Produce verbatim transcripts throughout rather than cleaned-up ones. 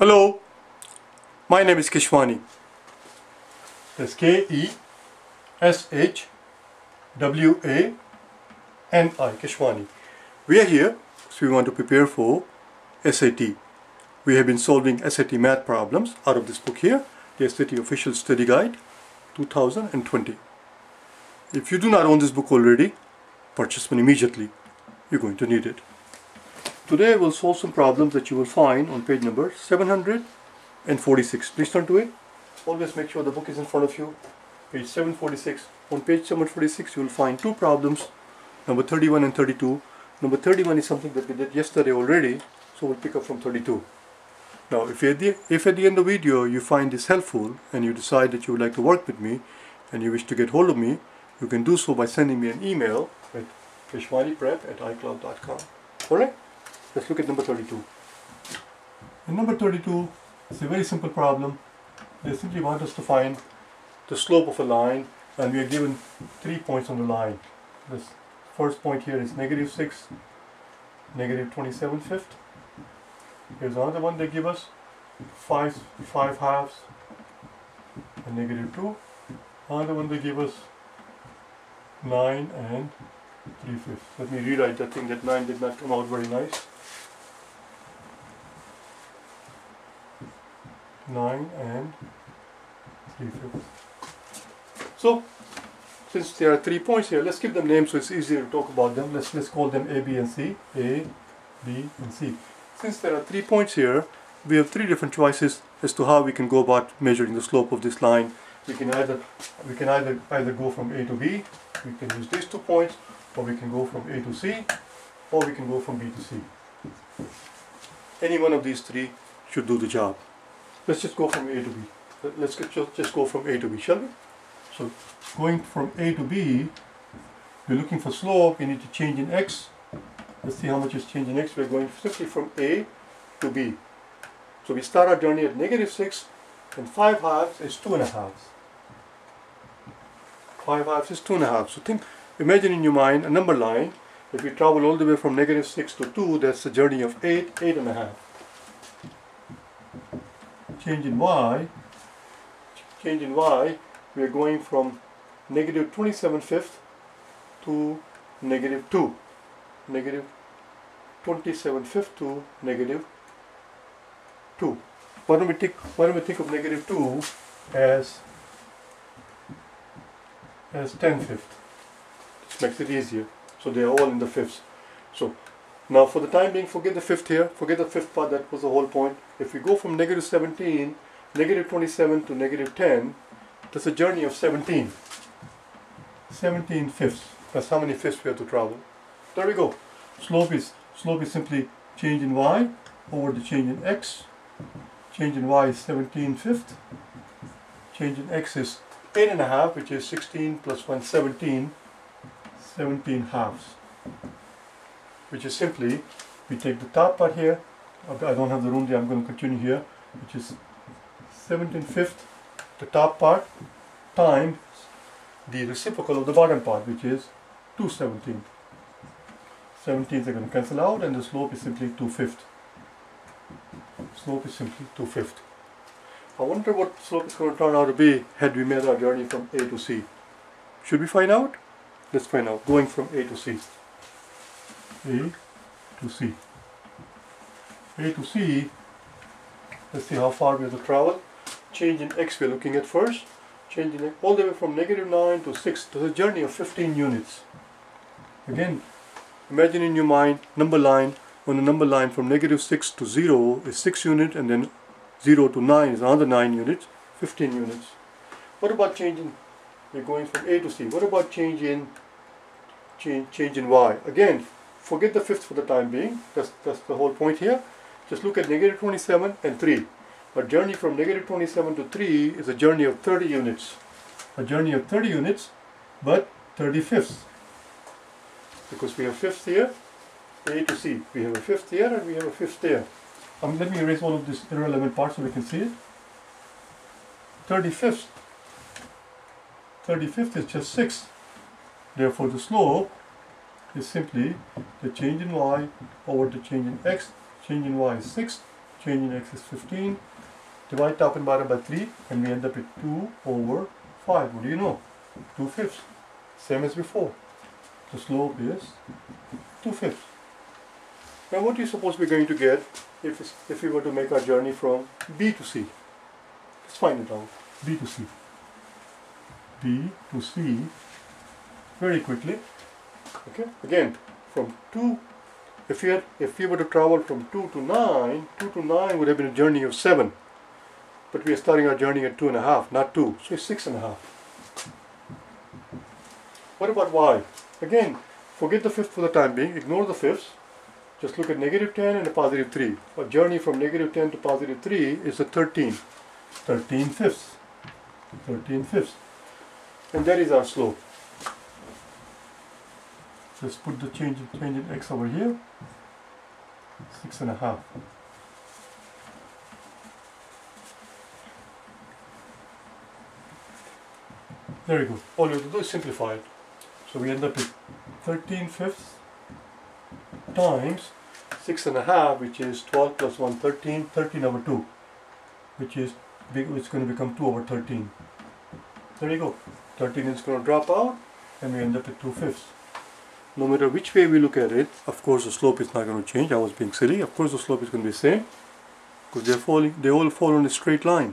Hello, my name is Keshwani. That's K E S H W A N I, Keshwani. We are here because we want to prepare for S A T. We have been solving S A T math problems out of this book here, the S A T Official Study Guide two thousand twenty. If you do not own this book already, purchase one immediately. You're going to need it. Today we'll solve some problems that you will find on page number seven hundred forty-six. Please turn to it. Always make sure the book is in front of you. Page seven forty-six. On page seven forty-six you will find two problems, number thirty-one and thirty-two. Number thirty-one is something that we did yesterday already, so we'll pick up from thirty-two. Now if at the, if at the end of the video you find this helpful and you decide that you would like to work with me and you wish to get hold of me, you can do so by sending me an email at keshwaniprep at icloud dot com. Alright? Let's look at number thirty-two. In number thirty-two, it's a very simple problem. They simply want us to find the slope of a line, and we are given three points on the line. This first point here is negative six, negative twenty-seven fifth. Here's another one they give us, five, five halves, and negative two. Another one they give us, nine and three fifths. Let me rewrite that thing. That nine did not come out very nice. nine and three fifths. So, since there are three points here, let's give them names so it's easier to talk about them. Let's let's call them A, B, and C. A, B, and C. Since there are three points here, we have three different choices as to how we can go about measuring the slope of this line. We can either we can either either go from A to B. We can use these two points, or we can go from A to C, or we can go from B to C. Any one of these three should do the job. Let's just go from A to B. Let's just go from A to B, shall we? So going from A to B, we're looking for slope, we need to change in X. Let's see how much is changed in X. We're going simply from A to B. So we start our journey at negative six, and five halves is two and a halves. five halves is two and a half. So think, imagine in your mind a number line. If we travel all the way from negative six to two, that's the journey of eight, eight and a half. Change in y, change in y, we are going from negative twenty-seven fifth to negative two. Negative twenty-seven fifth to negative two. Why don't we take, why don't we think of negative two as as ten fifths. This makes it easier. So they are all in the fifths. So now for the time being, forget the fifth here, forget the fifth part, that was the whole point. If we go from negative seventeen, negative twenty-seven to negative ten, that's a journey of seventeen. seventeen fifths. That's how many fifths we have to travel. There we go. Slope is slope is simply change in y over the change in x. Change in y is seventeen fifths. Change in x is eight and a half, which is sixteen plus one, seventeen, seventeen halves, which is simply, we take the top part here, I don't have the room there, I'm going to continue here, which is seventeen fifths, the top part, times the reciprocal of the bottom part, which is two seventeenths. Seventeenths are going to cancel out, and the slope is simply two fifths. Slope is simply two fifths. I wonder what slope is going to turn out to be had we made our journey from A to C. Should we find out? Let's find out. Going from A to C. A to C. A to C. Let's see how far we have to travel. Change in X we're looking at first. Change in X all the way from negative nine to six. To the journey of fifteen units. Again, imagine in your mind number line. On the number line from negative six to zero is six units, and then zero to nine is another nine units, fifteen units. What about changing? We're going from A to C. What about change in change change in y? Again, forget the fifth for the time being. That's that's the whole point here. Just look at negative twenty-seven and three. A journey from negative twenty-seven to three is a journey of thirty units. A journey of thirty units, but thirty fifths. Because we have fifth here, A to C. We have a fifth here and we have a fifth there. Um, let me erase all of this irrelevant part so we can see it. thirty-fifth. thirty-fifth is just six. Therefore the slope is simply the change in y over the change in x. Change in y is six. change in x is fifteen. Divide top and bottom by three, and we end up with two over five. What do you know? two fifths. Same as before. The slope is two fifths. Now what do you suppose we're going to get if, if we were to make our journey from B to C? Let's find it out. B to C. B to C very quickly. Okay. Again, from two, if we had, if we were to travel from two to nine, two to nine would have been a journey of seven. But we are starting our journey at two and a half, not two. So it's six and a half. What about y? Again, forget the fifth for the time being. Ignore the fifths. Just look at negative ten and a positive three. A journey from negative ten to positive three is a thirteen. thirteen fifths. thirteen fifths. And that is our slope. Just put the change in, change in x over here. Six and a half. There you go. All you have to do is simplify it. So we end up with thirteen fifths times six and a half, which is twelve plus one, thirteen, thirteen over two, which is big, it's going to become two over thirteen. There you go. thirteen is going to drop out, and we end up with two fifths. No matter which way we look at it, of course the slope is not going to change. I was being silly. Of course the slope is going to be the same, because they're falling, they all fall on a straight line.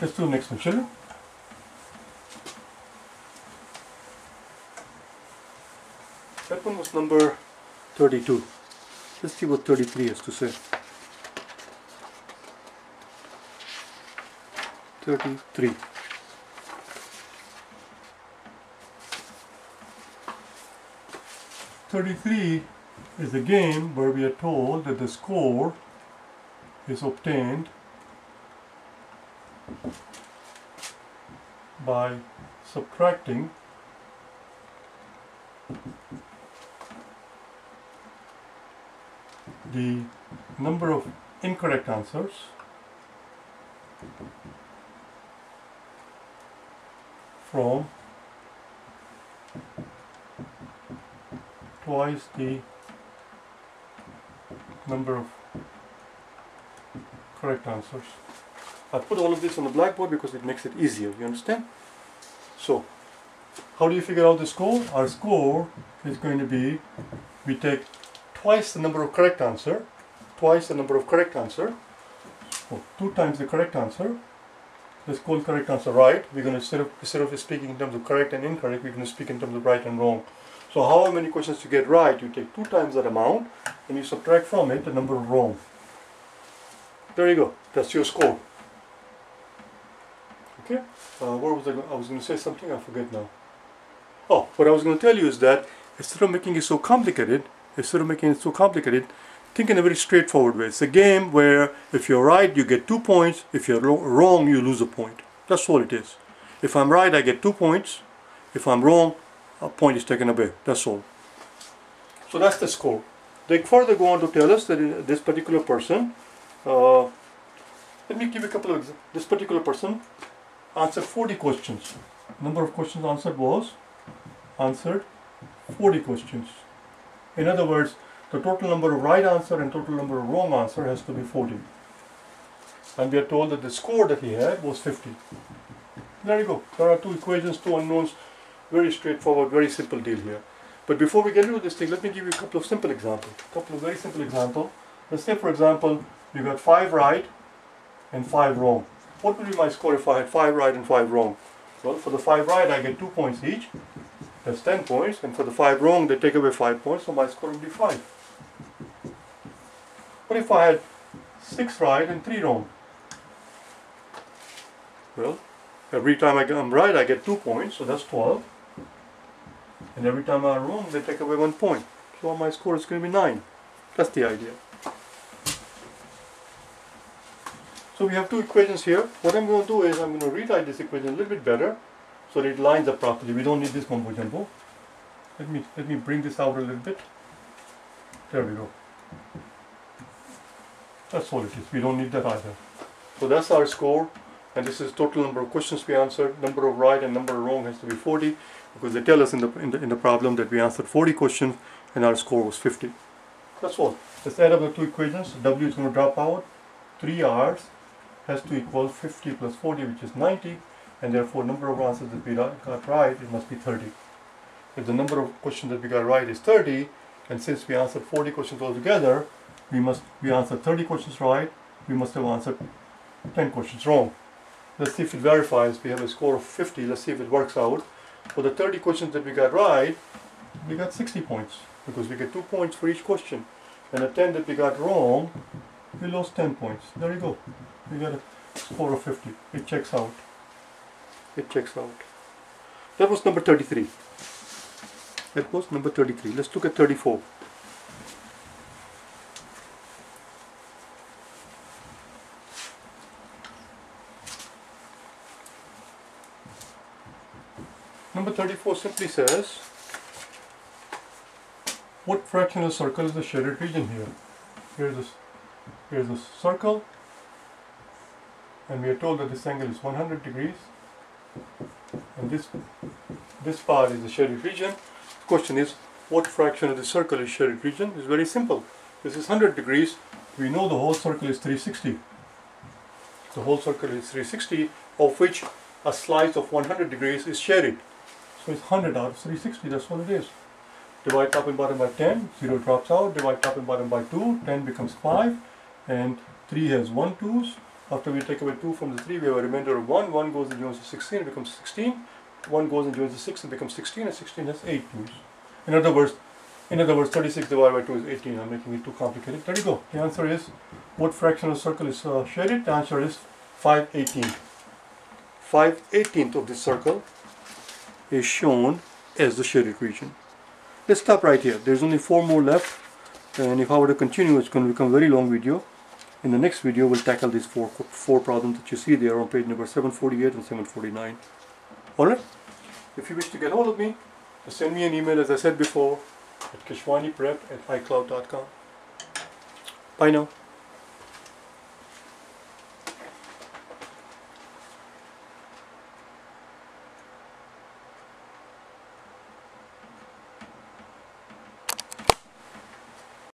Let's do the next one, shall we? That one was number thirty-two. Let's see what thirty-three has to say. thirty-three. thirty-three is a game where we are told that the score is obtained by subtracting the number of incorrect answers from twice the number of correct answers. I put all of this on the blackboard because it makes it easier, you understand? So, how do you figure out the score? Our score is going to be, we take twice the number of correct answer, twice the number of correct answer, so two times the correct answer. Let's call correct answer right. We're going to, instead of, instead of speaking in terms of correct and incorrect, we're going to speak in terms of right and wrong. So however many questions you get right, you take two times that amount and you subtract from it the number of wrong. There you go. That's your score. Okay. Uh, what was I going to, I was going to say something, I forget now. Oh, what I was going to tell you is that instead of making it so complicated, instead of making it so complicated, think in a very straightforward way. It's a game where if you're right, you get two points. If you're wrong, you lose a point. That's all it is. If I'm right, I get two points. If I'm wrong, a point is taken away. That's all. So that's the score. They further go on to tell us that this particular person, uh, let me give you a couple of examples. This particular person answered forty questions. Number of questions answered was, answered forty questions. In other words, the total number of right answer and total number of wrong answer has to be forty. And we are told that the score that he had was fifty. There you go. There are two equations, two unknowns. Very straightforward, very simple deal here. But before we get into this thing, let me give you a couple of simple examples. A couple of very simple examples. Let's say, for example, you got five right and five wrong. What would be my score if I had five right and five wrong? Well, for the five right, I get two points each. That's ten points, and for the five wrong, they take away five points, so my score would be five. What if I had six right and three wrong? Well, every time I'm right, I get two points, so that's twelve. And every time I'm wrong, they take away one point. So my score is going to be nine. That's the idea. So we have two equations here. What I'm going to do is I'm going to rewrite this equation a little bit better, so that it lines up properly. We don't need this mumbo jumbo. Let me let me bring this out a little bit. There we go. That's all it is. We don't need that either. So that's our score, and this is total number of questions we answered. Number of right and number of wrong has to be forty, because they tell us in the in the, in the problem that we answered forty questions and our score was fifty. That's all. Let's add up the two equations. W is going to drop out. three R's has to equal fifty plus forty, which is ninety, and therefore number of answers that we got right, it must be thirty. If the number of questions that we got right is thirty, and since we answered forty questions altogether, we must we answered thirty questions right, we must have answered ten questions wrong. Let's see if it verifies. We have a score of fifty. Let's see if it works out. For the thirty questions that we got right, we got sixty points, because we get two points for each question, and the ten that we got wrong, we lost ten points. There you go. We got a score of fifty. It checks out. It checks out. That was number thirty-three. That was number thirty-three. Let's look at thirty-four. Number thirty-four simply says, what fraction of the circle is the shaded region here? Here's a, here's a circle, and we are told that this angle is one hundred degrees, and this, this part is the shaded region. The question is, what fraction of the circle is shaded region? It's very simple. This is one hundred degrees. We know the whole circle is three hundred sixty. The whole circle is three hundred sixty, of which a slice of one hundred degrees is shaded. So it's one hundred out of three hundred sixty, that's what it is. Divide top and bottom by ten, zero drops out. Divide top and bottom by two, ten becomes five, and three has one twos. After we take away two from the three, we have a remainder of one. one goes and joins to sixteen, it becomes sixteen. one goes and joins to six, it becomes sixteen, and sixteen has eight twos. In other words, in other words, thirty-six divided by two is eighteen. I'm making it too complicated. There you go. The answer is, what fraction of the circle is uh, shaded? The answer is five eighteenths. five eighteenths of this circle is shown as the shaded region. Let's stop right here. There's only four more left, and if I were to continue, it's going to become a very long video. In the next video, we'll tackle these four, four problems that you see there on page number seven forty-eight and seven forty-nine. Alright? If you wish to get hold of me, just send me an email, as I said before, at keshwaniprep at icloud dot com. Bye now.